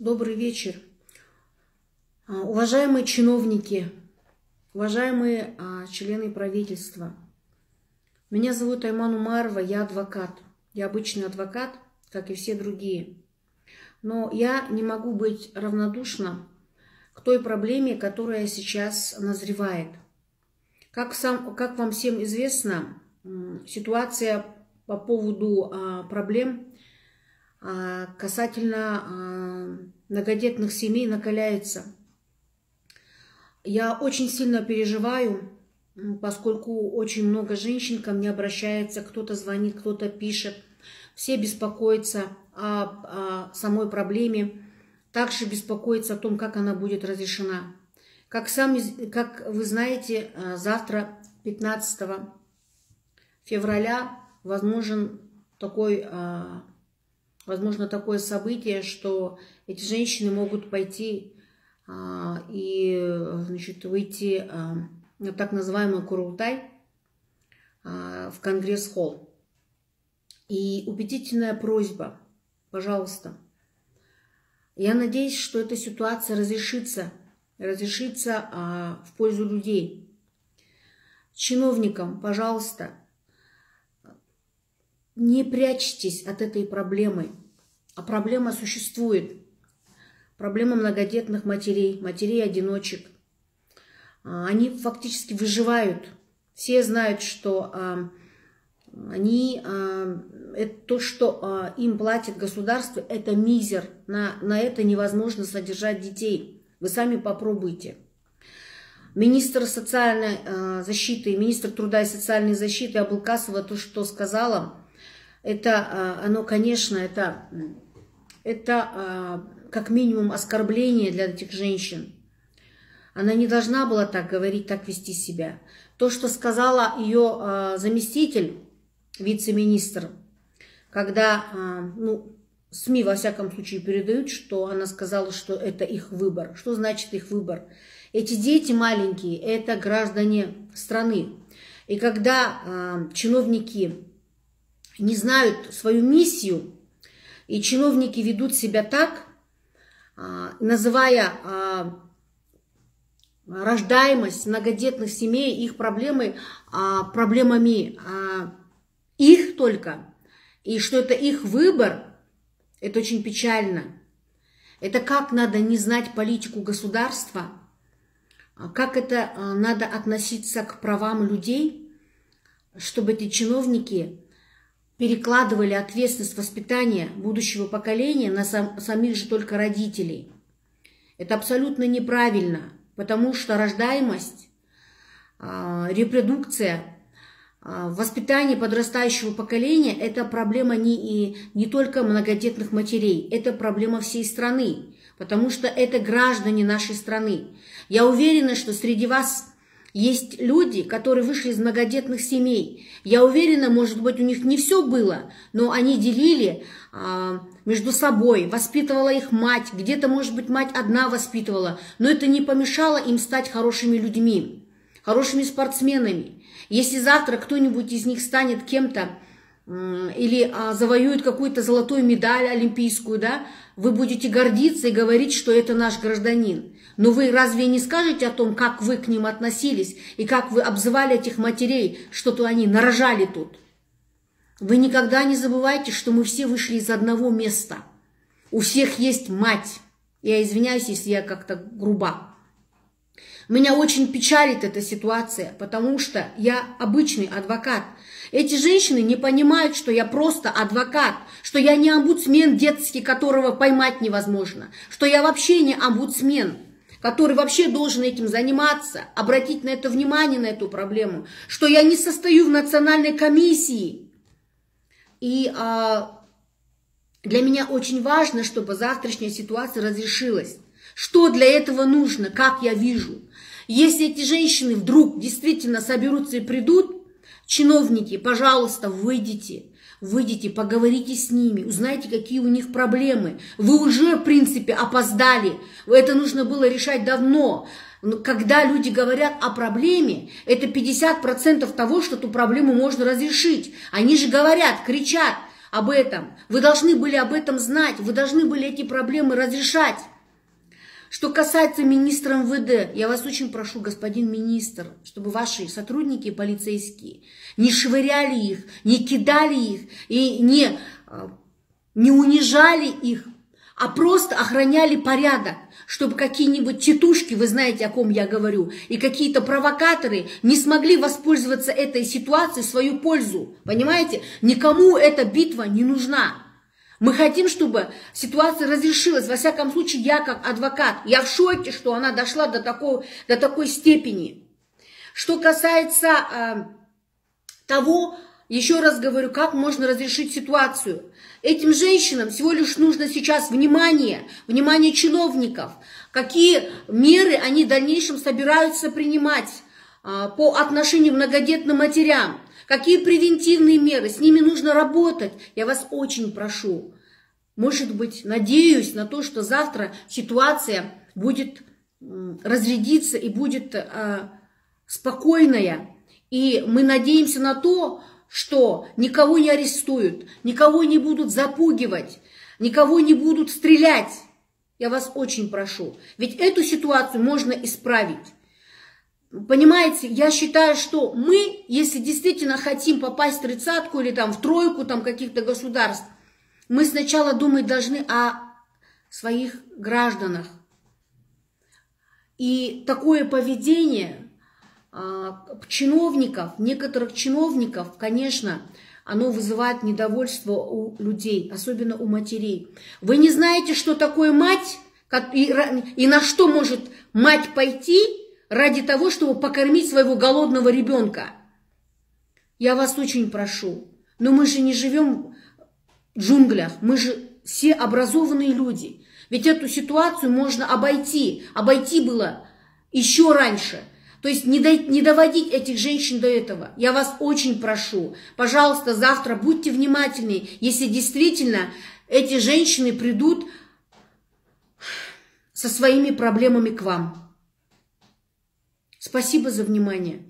Добрый вечер. Уважаемые чиновники, уважаемые члены правительства, меня зовут Айман Умарова, я адвокат. Я обычный адвокат, как и все другие. Но я не могу быть равнодушна к той проблеме, которая сейчас назревает. Как вам всем известно, ситуация по поводу проблем касательно многодетных семей накаляется. Я очень сильно переживаю, поскольку очень много женщин ко мне обращается, кто-то звонит, кто-то пишет. Все беспокоятся о самой проблеме, также беспокоятся о том, как она будет разрешена. Как вы знаете, завтра, 15 февраля, возможно такое событие, что эти женщины могут пойти выйти на так называемый Курултай в Конгресс-холл. И убедительная просьба, пожалуйста. Я надеюсь, что эта ситуация разрешится в пользу людей. Чиновникам, пожалуйста, не прячьтесь от этой проблемы. А проблема существует. Проблема многодетных матерей, матерей-одиночек. Они фактически выживают. Все знают, что то, что им платит государство, это мизер. На это невозможно содержать детей. Вы сами попробуйте. Министр социальной защиты, министр труда и социальной защиты Абылкасова то, что сказала, это как минимум оскорбление для этих женщин. Она не должна была так говорить, так вести себя. То, что сказала ее заместитель, вице-министр, когда СМИ, во всяком случае, передают, что она сказала, что это их выбор. Что значит их выбор? Эти дети маленькие, это граждане страны. И когда чиновники не знают свою миссию, и чиновники ведут себя так, называя рождаемость многодетных семей, их проблемы проблемами их только, и что это их выбор, это очень печально. Это как надо не знать политику государства, как это надо относиться к правам людей, чтобы эти чиновники перекладывали ответственность воспитания будущего поколения на самих же только родителей. Это абсолютно неправильно, потому что рождаемость, репродукция, воспитание подрастающего поколения – это проблема не только многодетных матерей, это проблема всей страны, потому что это граждане нашей страны. Я уверена, что среди вас есть люди, которые вышли из многодетных семей. Я уверена, может быть, у них не все было, но они делили между собой, воспитывала их мать, где-то, может быть, мать одна воспитывала, но это не помешало им стать хорошими людьми, хорошими спортсменами. Если завтра кто-нибудь из них станет кем-то или завоюет какую-то золотую медаль олимпийскую, да, вы будете гордиться и говорить, что это наш гражданин. Но вы разве не скажете о том, как вы к ним относились и как вы обзывали этих матерей, что-то они нарожали тут? Вы никогда не забывайте, что мы все вышли из одного места. У всех есть мать. Я извиняюсь, если я как-то груба. Меня очень печалит эта ситуация, потому что я обычный адвокат. Эти женщины не понимают, что я просто адвокат, что я не омбудсмен детский, которого поймать невозможно, что я вообще не омбудсмен, который вообще должен этим заниматься, обратить на это внимание, на эту проблему, что я не состою в национальной комиссии. И для меня очень важно, чтобы завтрашняя ситуация разрешилась. Что для этого нужно, как я вижу? Если эти женщины вдруг действительно соберутся и придут, чиновники, пожалуйста, выйдите, поговорите с ними, узнайте, какие у них проблемы. Вы уже, в принципе, опоздали, это нужно было решать давно. Но когда люди говорят о проблеме, это 50% того, что эту проблему можно разрешить. Они же говорят, кричат, об этом. Вы должны были об этом знать, вы должны были эти проблемы разрешать. Что касается министра МВД, я вас очень прошу, господин министр, чтобы ваши сотрудники полицейские не швыряли их, не кидали их и не унижали их, а просто охраняли порядок, чтобы какие-нибудь тетушки, вы знаете, о ком я говорю, и какие-то провокаторы не смогли воспользоваться этой ситуацией в свою пользу. Понимаете? Никому эта битва не нужна. Мы хотим, чтобы ситуация разрешилась. Во всяком случае, я как адвокат, я в шоке, что она дошла до такой степени. Что касается того, еще раз говорю, как можно разрешить ситуацию. Этим женщинам всего лишь нужно сейчас внимание чиновников. Какие меры они в дальнейшем собираются принимать по отношению к многодетным матерям? Какие превентивные меры? С ними нужно работать. Я вас очень прошу. Может быть, надеюсь на то, что завтра ситуация будет разрядиться и будет спокойная. И мы надеемся на то, что никого не арестуют, никого не будут запугивать, никого не будут стрелять. Я вас очень прошу. Ведь эту ситуацию можно исправить. Понимаете, я считаю, что мы, если действительно хотим попасть в 30-ку или там в 3-ку там каких-то государств, мы сначала думать должны о своих гражданах. И такое поведение чиновников, некоторых чиновников, конечно, оно вызывает недовольство у людей, особенно у матерей. Вы не знаете, что такое мать, и на что может мать пойти ради того, чтобы покормить своего голодного ребенка. Я вас очень прошу, но мы же не живем в джунглях, мы же все образованные люди. Ведь эту ситуацию можно обойти было еще раньше. То есть не доводить этих женщин до этого. Я вас очень прошу, пожалуйста, завтра будьте внимательны, если действительно эти женщины придут со своими проблемами к вам. Спасибо за внимание.